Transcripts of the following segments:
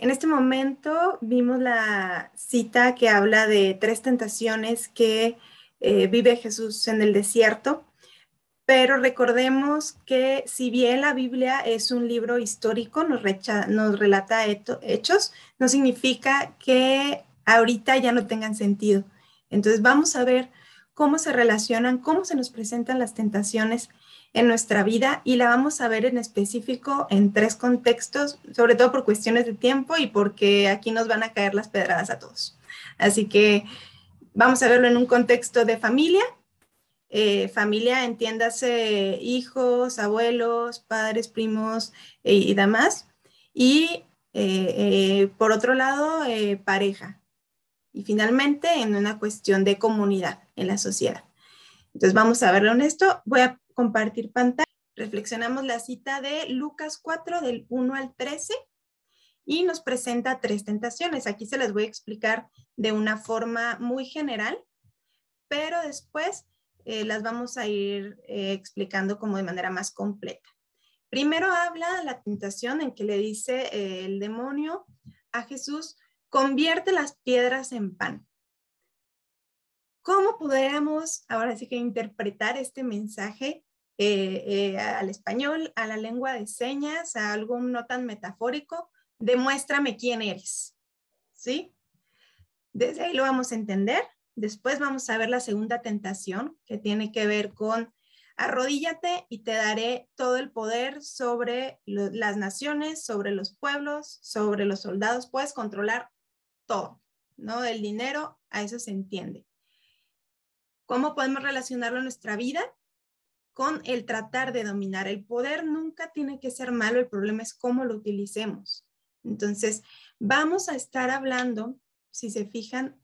En este momento vimos la cita que habla de 3 tentaciones que vive Jesús en el desierto, pero recordemos que si bien la Biblia es un libro histórico, nos relata hechos, no significa que ahorita ya no tengan sentido. Entonces vamos a ver cómo se relacionan, cómo se nos presentan las tentaciones en nuestra vida y la vamos a ver en específico en 3 contextos, sobre todo por cuestiones de tiempo y porque aquí nos van a caer las pedradas a todos. Así que vamos a verlo en un contexto de familia. Familia, entiéndase, hijos, abuelos, padres, primos y demás. Y por otro lado, pareja. Y finalmente en una cuestión de comunidad en la sociedad. Entonces vamos a verlo en esto. Voy a compartir pantalla. Reflexionamos la cita de Lucas 4 del 1 al 13 y nos presenta 3 tentaciones. Aquí se las voy a explicar de una forma muy general, pero después las vamos a ir explicando como de manera más completa. Primero habla la tentación en que le dice el demonio a Jesús: convierte las piedras en pan. ¿Cómo podríamos ahora sí que interpretar este mensaje al español, a la lengua de señas, a algo no tan metafórico? Demuéstrame quién eres, ¿sí? Desde ahí lo vamos a entender. Después vamos a ver la segunda tentación, que tiene que ver con arrodíllate y te daré todo el poder sobre las naciones, sobre los pueblos, sobre los soldados. Puedes controlar todo, ¿no? El dinero, a eso se entiende. ¿Cómo podemos relacionarlo en nuestra vida? Con el tratar de dominar. El poder nunca tiene que ser malo, el problema es cómo lo utilicemos. Entonces, vamos a estar hablando, si se fijan,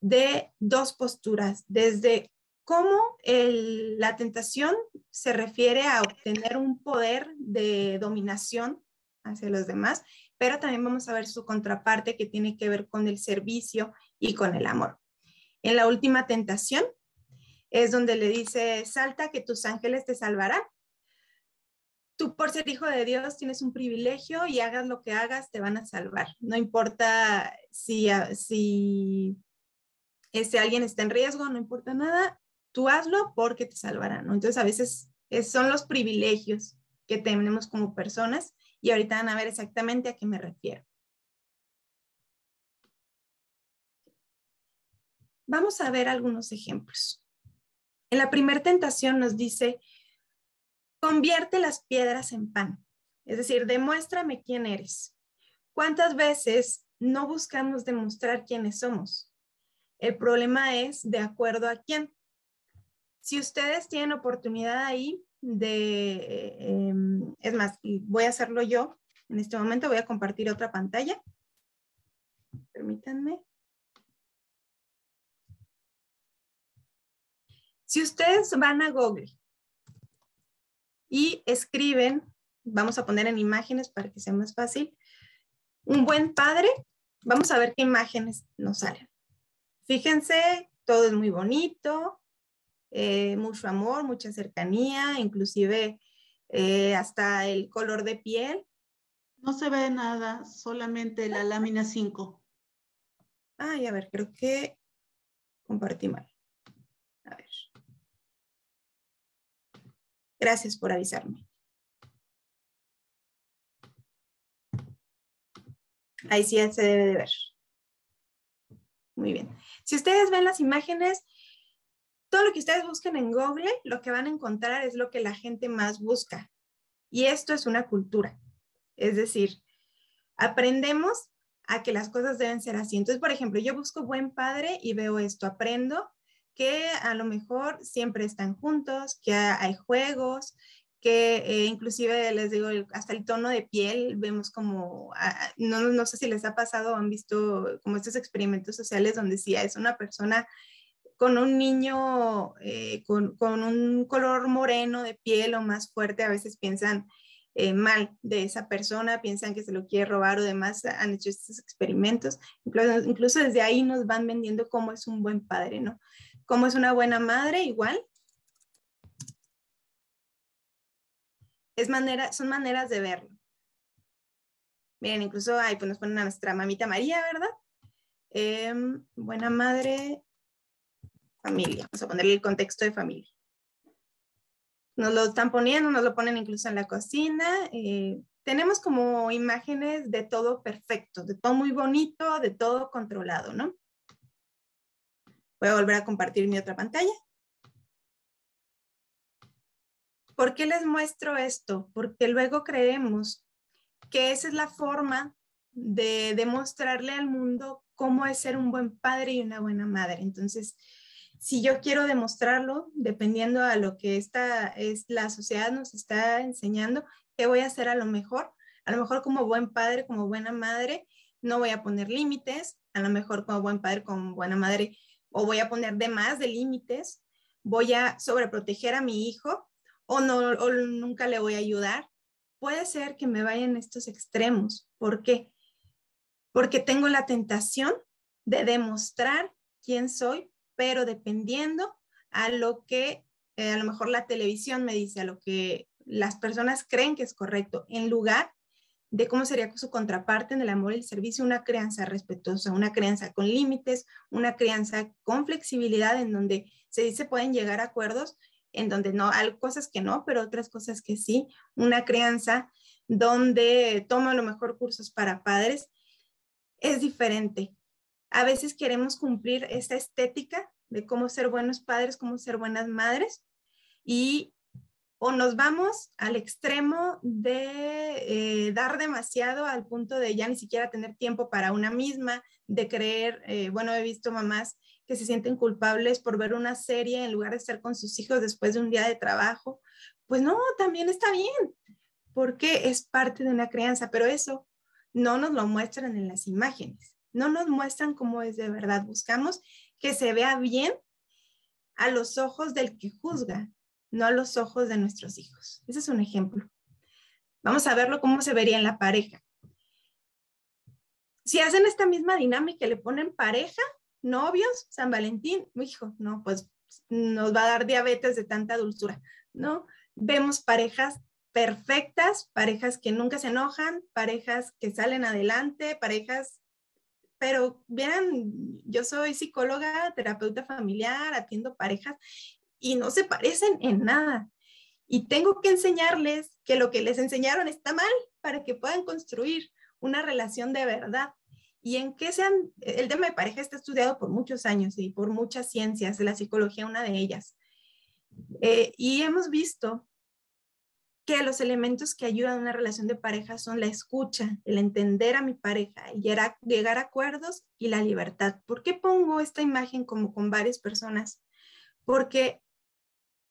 de 2 posturas. Desde cómo la tentación se refiere a obtener un poder de dominación hacia los demás, pero también vamos a ver su contraparte que tiene que ver con el servicio y con el amor. En la última tentación es donde le dice: salta que tus ángeles te salvarán. Tú por ser hijo de Dios tienes un privilegio y hagas lo que hagas te van a salvar. No importa si alguien está en riesgo, no importa nada, tú hazlo porque te salvarán, ¿no? Entonces a veces son los privilegios que tenemos como personas y ahorita van a ver exactamente a qué me refiero. Vamos a ver algunos ejemplos. En la primera tentación nos dice: convierte las piedras en pan. Es decir, demuéstrame quién eres. ¿Cuántas veces no buscamos demostrar quiénes somos? El problema es de acuerdo a quién. Si ustedes tienen oportunidad ahí de, es más, voy a hacerlo yo. En este momento voy a compartir otra pantalla. Permítanme. Si ustedes van a Google y escriben, vamos a poner en imágenes para que sea más fácil, un buen padre, vamos a ver qué imágenes nos salen. Fíjense, todo es muy bonito, mucho amor, mucha cercanía, inclusive hasta el color de piel. No se ve nada, solamente la lámina 5. Ay, a ver, creo que compartí mal. A ver. Gracias por avisarme. Ahí sí se debe de ver. Muy bien. Si ustedes ven las imágenes, todo lo que ustedes busquen en Google, lo que van a encontrar es lo que la gente más busca. Y esto es una cultura. Es decir, aprendemos a que las cosas deben ser así. Entonces, por ejemplo, yo busco buen padre y veo esto. Aprendo que a lo mejor siempre están juntos, que hay juegos, que inclusive les digo, hasta el tono de piel, vemos como, no sé si les ha pasado, han visto como estos experimentos sociales donde sí es una persona con un niño, con un color moreno de piel o más fuerte, a veces piensan mal de esa persona, piensan que se lo quiere robar o demás, han hecho estos experimentos, incluso desde ahí nos van vendiendo cómo es un buen padre, ¿no? Como es una buena madre, igual. Son maneras de verlo. Miren, incluso ahí pues nos ponen a nuestra mamita María, ¿verdad? Buena madre, familia. Vamos a ponerle el contexto de familia. Nos lo están poniendo, nos lo ponen incluso en la cocina. Tenemos como imágenes de todo perfecto, de todo muy bonito, de todo controlado, ¿no? Voy a volver a compartir mi otra pantalla. ¿Por qué les muestro esto? Porque luego creemos que esa es la forma de demostrarle al mundo cómo es ser un buen padre y una buena madre. Entonces, si yo quiero demostrarlo, dependiendo a lo que la sociedad nos está enseñando, ¿qué voy a hacer a lo mejor? A lo mejor como buen padre, como buena madre, no voy a poner límites. A lo mejor como buen padre, como buena madre, o voy a poner de más de límites. Voy a sobreproteger a mi hijo o nunca le voy a ayudar. Puede ser que me vayan estos extremos. ¿Por qué? Porque tengo la tentación de demostrar quién soy, pero dependiendo a lo que a lo mejor la televisión me dice, a lo que las personas creen que es correcto, en lugar de cómo sería su contraparte en el amor y el servicio, una crianza respetuosa, una crianza con límites, una crianza con flexibilidad, en donde se dice pueden llegar a acuerdos, en donde no, hay cosas que no, pero otras cosas que sí, una crianza donde tomo a lo mejor cursos para padres, es diferente. A veces queremos cumplir esta estética de cómo ser buenos padres, cómo ser buenas madres, y o nos vamos al extremo de dar demasiado al punto de ya ni siquiera tener tiempo para una misma, de creer, bueno, he visto mamás que se sienten culpables por ver una serie en lugar de estar con sus hijos después de un día de trabajo. Pues no, también está bien, porque es parte de una crianza, pero eso no nos lo muestran en las imágenes, no nos muestran cómo es de verdad. Buscamos que se vea bien a los ojos del que juzga, no a los ojos de nuestros hijos. Ese es un ejemplo. Vamos a verlo cómo se vería en la pareja. Si hacen esta misma dinámica, le ponen pareja, novios, San Valentín, hijo, no, pues nos va a dar diabetes de tanta dulzura, ¿no? Vemos parejas perfectas, parejas que nunca se enojan, parejas que salen adelante, parejas, pero vean, yo soy psicóloga, terapeuta familiar, atiendo parejas y no se parecen en nada. Y tengo que enseñarles que lo que les enseñaron está mal para que puedan construir una relación de verdad. Y en qué sean, el tema de pareja está estudiado por muchos años y por muchas ciencias, la psicología una de ellas. Y hemos visto que los elementos que ayudan a una relación de pareja son la escucha, el entender a mi pareja, el llegar a acuerdos y la libertad. ¿Por qué pongo esta imagen como con varias personas? Porque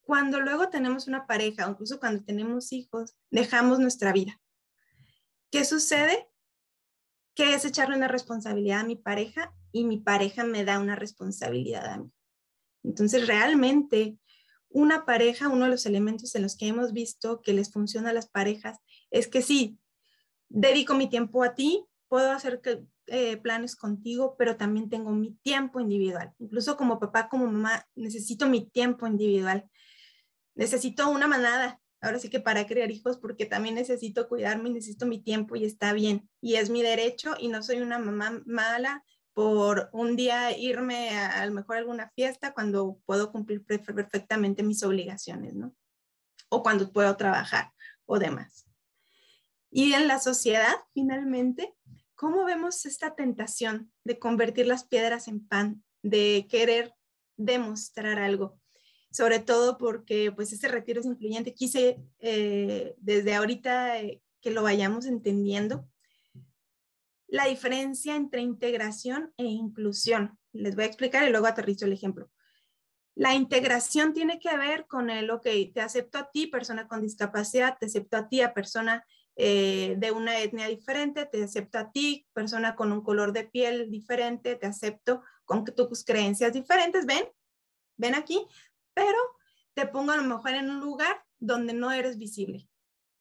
cuando luego tenemos una pareja, o incluso cuando tenemos hijos, dejamos nuestra vida. ¿Qué sucede? Que es echarle una responsabilidad a mi pareja y mi pareja me da una responsabilidad a mí. Entonces, realmente, una pareja, uno de los elementos en los que hemos visto que les funciona a las parejas es que sí, dedico mi tiempo a ti, puedo hacer planes contigo, pero también tengo mi tiempo individual. Incluso como papá, como mamá, necesito mi tiempo individual. Necesito una manada. Ahora sí que para criar hijos, porque también necesito cuidarme, necesito mi tiempo y está bien. Y es mi derecho y no soy una mamá mala por un día irme a lo mejor a alguna fiesta cuando puedo cumplir perfectamente mis obligaciones, ¿no? O cuando puedo trabajar o demás. Y en la sociedad, finalmente, ¿cómo vemos esta tentación de convertir las piedras en pan, de querer demostrar algo? Sobre todo porque pues ese retiro es influyente. Quise desde ahorita que lo vayamos entendiendo. La diferencia entre integración e inclusión. Les voy a explicar y luego aterrizo el ejemplo. La integración tiene que ver con el, ok, te acepto a ti, persona con discapacidad, te acepto a ti, a persona de una etnia diferente, te acepto a ti, persona con un color de piel diferente, te acepto con tus creencias diferentes. ¿Ven aquí? Pero te pongo a lo mejor en un lugar donde no eres visible,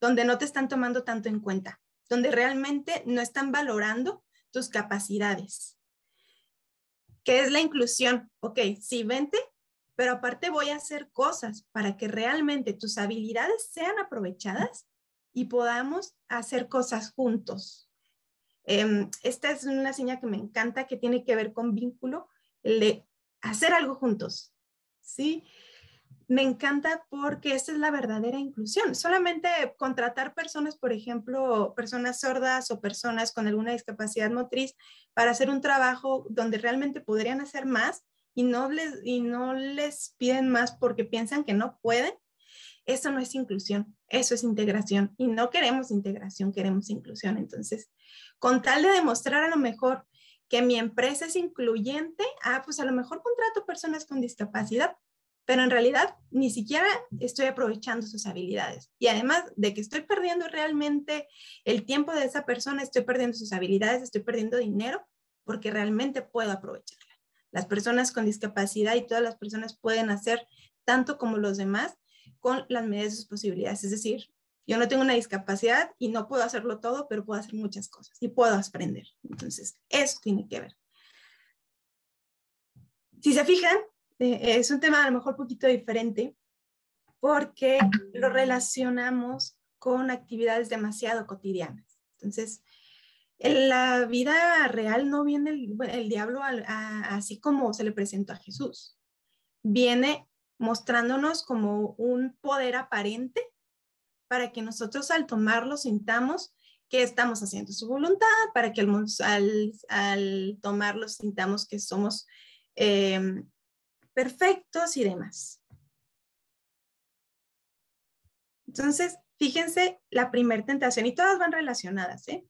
donde no te están tomando tanto en cuenta, donde realmente no están valorando tus capacidades. ¿Qué es la inclusión? Ok, sí, vente, pero aparte voy a hacer cosas para que realmente tus habilidades sean aprovechadas y podamos hacer cosas juntos. Esta es una señal que me encanta, que tiene que ver con vínculo, el de hacer algo juntos, ¿sí? Me encanta porque esta es la verdadera inclusión. Solamente contratar personas, por ejemplo, personas sordas o personas con alguna discapacidad motriz para hacer un trabajo donde realmente podrían hacer más y no les piden más porque piensan que no pueden. Eso no es inclusión, eso es integración. Y no queremos integración, queremos inclusión. Entonces, con tal de demostrar a lo mejor que mi empresa es incluyente, pues a lo mejor contrato personas con discapacidad, pero en realidad ni siquiera estoy aprovechando sus habilidades. Y además de que estoy perdiendo realmente el tiempo de esa persona, estoy perdiendo sus habilidades, estoy perdiendo dinero, porque realmente puedo aprovecharla. Las personas con discapacidad y todas las personas pueden hacer tanto como los demás con las medidas de sus posibilidades. Es decir, yo no tengo una discapacidad y no puedo hacerlo todo, pero puedo hacer muchas cosas y puedo aprender. Entonces, eso tiene que ver. Si se fijan, es un tema a lo mejor un poquito diferente porque lo relacionamos con actividades demasiado cotidianas. Entonces, en la vida real no viene el diablo así como se le presentó a Jesús. Viene mostrándonos como un poder aparente para que nosotros al tomarlo sintamos que estamos haciendo su voluntad, para que al tomarlo sintamos que somos perfectos y demás. Entonces, fíjense la primera tentación y todas van relacionadas, ¿eh?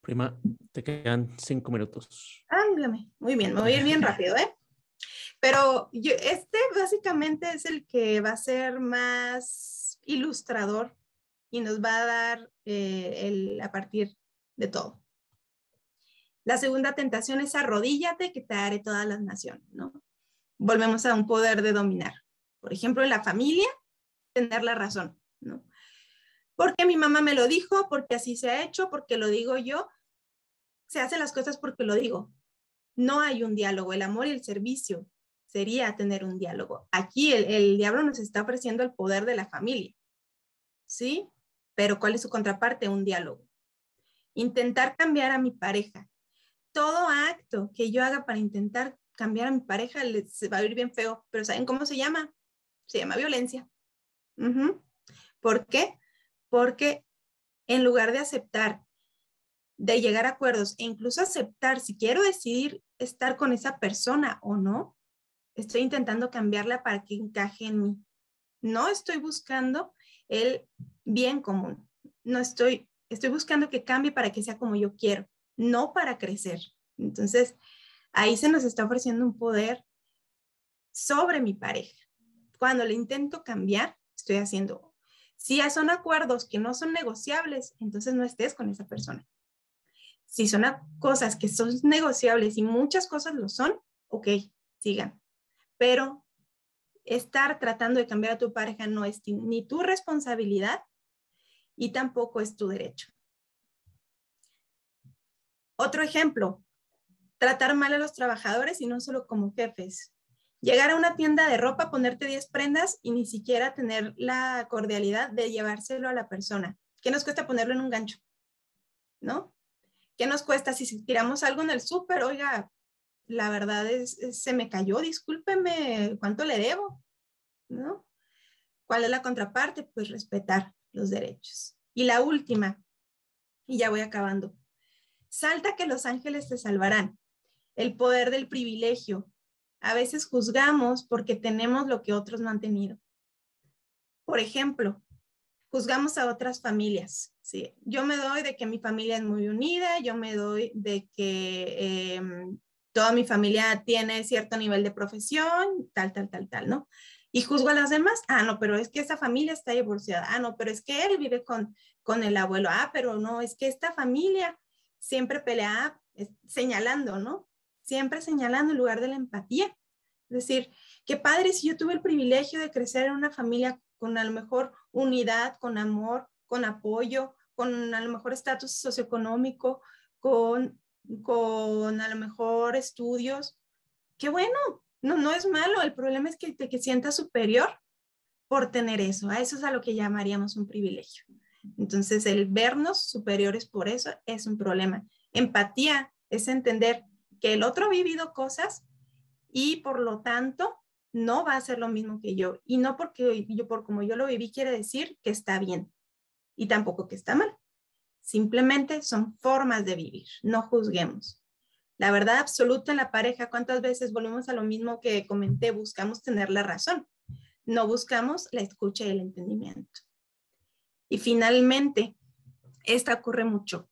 Prima, te quedan 5 minutos. Háblame. Muy bien, me voy a ir bien rápido, ¿eh? Pero este básicamente es el que va a ser más ilustrador y nos va a dar a partir de todo. La segunda tentación es arrodíllate que te haré todas las naciones, ¿no? Volvemos a un poder de dominar. Por ejemplo, en la familia, tener la razón, ¿no? Porque mi mamá me lo dijo, porque así se ha hecho, porque lo digo yo. Se hacen las cosas porque lo digo. No hay un diálogo. El amor y el servicio sería tener un diálogo. Aquí el diablo nos está ofreciendo el poder de la familia, ¿sí? Pero ¿cuál es su contraparte? Un diálogo. Intentar cambiar a mi pareja. Todo acto que yo haga para intentar cambiar a mi pareja les va a ir bien feo, pero ¿saben cómo se llama? Se llama violencia. ¿Por qué? Porque en lugar de aceptar, de llegar a acuerdos e incluso aceptar si quiero decidir estar con esa persona o no, estoy intentando cambiarla para que encaje en mí. No estoy buscando el bien común. No estoy buscando que cambie para que sea como yo quiero. No para crecer. Entonces, ahí se nos está ofreciendo un poder sobre mi pareja. Cuando le intento cambiar, estoy haciendo. Si son acuerdos que no son negociables, entonces no estés con esa persona. Si son cosas que son negociables y muchas cosas lo son, ok, sigan. Pero estar tratando de cambiar a tu pareja no es ni tu responsabilidad y tampoco es tu derecho. Otro ejemplo, tratar mal a los trabajadores y no solo como jefes. Llegar a una tienda de ropa, ponerte 10 prendas y ni siquiera tener la cordialidad de llevárselo a la persona. ¿Qué nos cuesta ponerlo en un gancho? ¿No? ¿Qué nos cuesta si tiramos algo en el súper? Oiga, la verdad se me cayó, discúlpeme, ¿cuánto le debo? ¿No? ¿Cuál es la contraparte? Pues respetar los derechos. Y la última, y ya voy acabando. Salta que los ángeles te salvarán. El poder del privilegio. A veces juzgamos porque tenemos lo que otros no han tenido. Por ejemplo, juzgamos a otras familias. ¿Sí? Yo me doy de que mi familia es muy unida, yo me doy de que toda mi familia tiene cierto nivel de profesión, tal, ¿no? Y juzgo a las demás. No, pero es que esa familia está divorciada. No, pero es que él vive con el abuelo. Pero no, es que esta familia siempre pelea señalando, ¿no? Siempre señalando en lugar de la empatía. Es decir, qué padre si yo tuve el privilegio de crecer en una familia con a lo mejor unidad, con amor, con apoyo, con a lo mejor estatus socioeconómico, con a lo mejor estudios. Qué bueno, no es malo. El problema es que te sientas superior por tener eso. A eso es a lo que llamaríamos un privilegio. Entonces, el vernos superiores por eso es un problema. Empatía es entender que el otro ha vivido cosas y por lo tanto no va a ser lo mismo que yo. Y no porque yo, por como yo lo viví, quiere decir que está bien y tampoco que está mal. Simplemente son formas de vivir, no juzguemos. La verdad absoluta en la pareja, ¿cuántas veces volvemos a lo mismo que comenté? Buscamos tener la razón, no buscamos la escucha y el entendimiento. Y finalmente, esta ocurre mucho.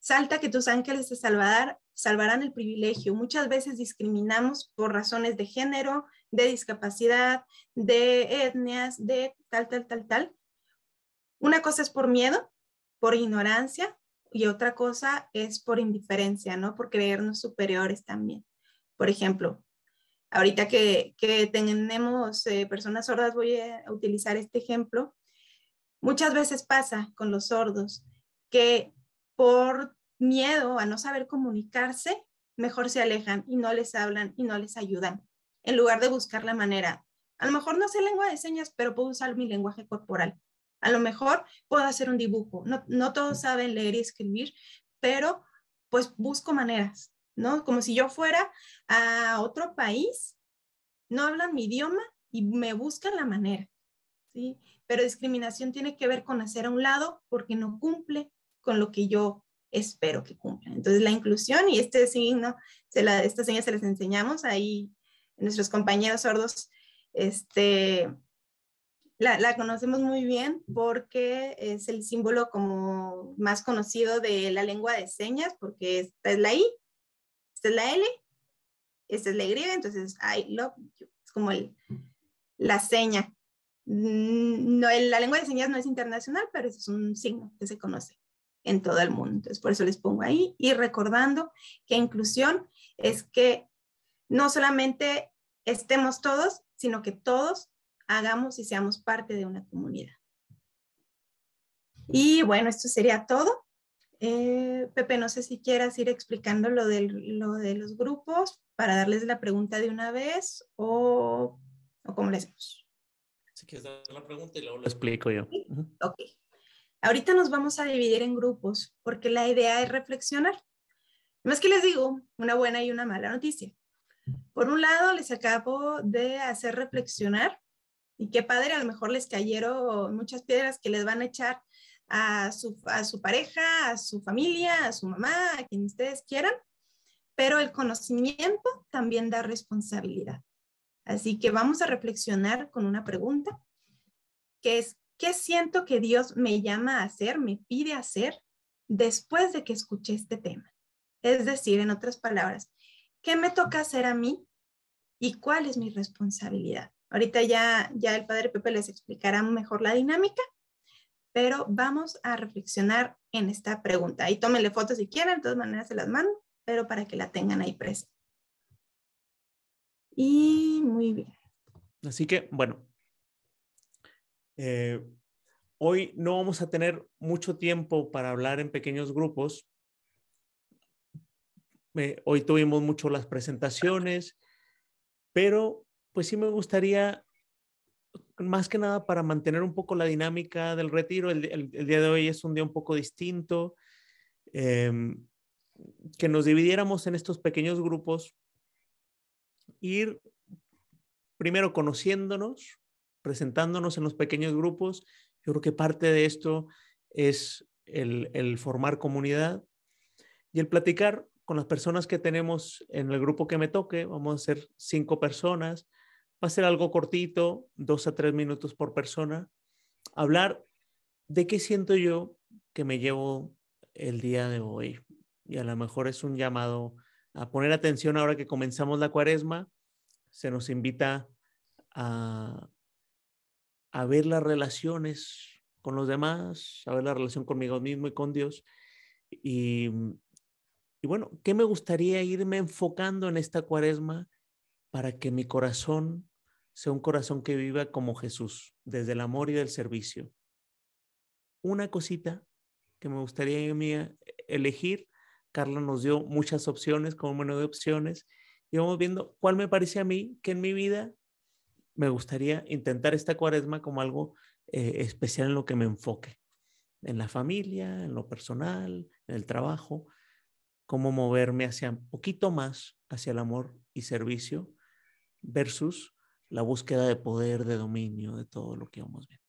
Salta que tus ángeles te salvarán el privilegio. Muchas veces discriminamos por razones de género, de discapacidad, de etnias, de tal. Una cosa es por miedo, por ignorancia, y otra cosa es por indiferencia, ¿no? Por creernos superiores también. Por ejemplo, ahorita que tenemos personas sordas, voy a utilizar este ejemplo. Muchas veces pasa con los sordos que por miedo a no saber comunicarse, mejor se alejan y no les hablan y no les ayudan, en lugar de buscar la manera. A lo mejor no sé lengua de señas, pero puedo usar mi lenguaje corporal. A lo mejor puedo hacer un dibujo. No todos saben leer y escribir, pero pues busco maneras, ¿no? Como si yo fuera a otro país, no hablan mi idioma y me buscan la manera, ¿sí? Pero discriminación tiene que ver con hacer a un lado porque no cumple con lo que yo espero que cumpla. Entonces, la inclusión y este signo, estas señas se las enseñamos ahí, nuestros compañeros sordos, la conocemos muy bien porque es el símbolo como más conocido de la lengua de señas, porque esta es la I, esta es la L, esta es la Y, entonces I love you, es como la seña. No, la lengua de señas no es internacional, pero es un signo que se conoce en todo el mundo. Entonces, por eso les pongo ahí. Y recordando que inclusión es que no solamente estemos todos, sino que todos hagamos y seamos parte de una comunidad. Y bueno, esto sería todo. Pepe, no sé si quieras ir explicando lo de los grupos para darles la pregunta de una vez o cómo le hacemos. Si quieres dar la pregunta y luego lo explico yo. Ok. Ahorita nos vamos a dividir en grupos porque la idea es reflexionar. No es que les digo una buena y una mala noticia. Por un lado, les acabo de hacer reflexionar y qué padre, a lo mejor les cayeron muchas piedras que les van a echar a su pareja, a su familia, a su mamá, a quien ustedes quieran, pero el conocimiento también da responsabilidad. Así que vamos a reflexionar con una pregunta, que es, ¿qué siento que Dios me llama a hacer, me pide hacer después de que escuché este tema? Es decir, en otras palabras, ¿qué me toca hacer a mí y cuál es mi responsabilidad? Ahorita ya el padre Pepe les explicará mejor la dinámica, pero vamos a reflexionar en esta pregunta. Ahí tómenle fotos si quieren, de todas maneras se las mando, pero para que la tengan ahí presente. Y muy bien. Así que, bueno, hoy no vamos a tener mucho tiempo para hablar en pequeños grupos. Hoy tuvimos mucho las presentaciones, pero pues sí me gustaría, más que nada para mantener un poco la dinámica del retiro. El día de hoy es un día un poco distinto, que nos dividiéramos en estos pequeños grupos. Ir primero conociéndonos, presentándonos en los pequeños grupos. Yo creo que parte de esto es el formar comunidad y el platicar con las personas que tenemos en el grupo que me toque. Vamos a ser 5 personas. Va a ser algo cortito, 2 a 3 minutos por persona. Hablar de qué siento yo que me llevo el día de hoy. Y a lo mejor es un llamado a poner atención ahora que comenzamos la Cuaresma. Se nos invita a ver las relaciones con los demás, a ver la relación conmigo mismo y con Dios. Y bueno, ¿qué me gustaría irme enfocando en esta Cuaresma para que mi corazón sea un corazón que viva como Jesús, desde el amor y del servicio? Una cosita que me gustaría yo mía elegir. Carla nos dio muchas opciones, como un menú de opciones, y vamos viendo cuál me parece a mí que en mi vida me gustaría intentar esta Cuaresma como algo especial en lo que me enfoque. en la familia, en lo personal, en el trabajo, cómo moverme hacia un poquito más hacia el amor y servicio versus la búsqueda de poder, de dominio, de todo lo que vamos viendo.